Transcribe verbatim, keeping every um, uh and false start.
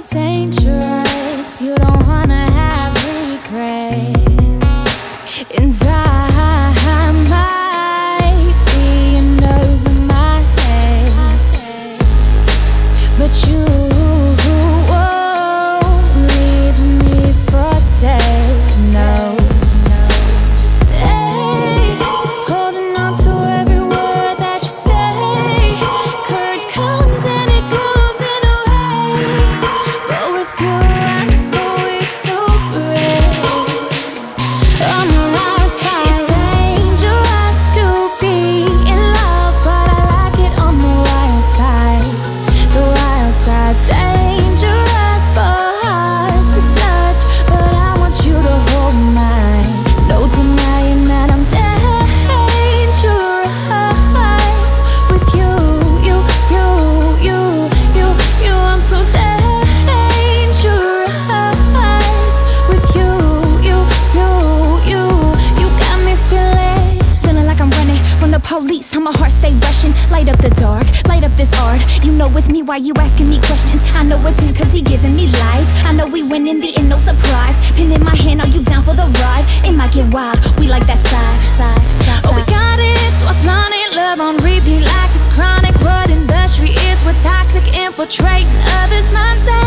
so dangerous. You don't wanna have regrets. And I, I might be in over my head, but you won't leave me for dead. No, hey, holding on to every word that you say. Courage comes and it goes. Police, how my heart stay rushing. Light up the dark, light up this art. You know it's me, why you asking me questions? I know it's him, cause he giving me life. I know we win in the end, no surprise. Pin in my hand, are you down for the ride? It might get wild, we like that side, side, side. Oh, we got it, so I flaunt it. Love on repeat like it's chronic. What industry is, we're toxic, infiltrating others' mindset.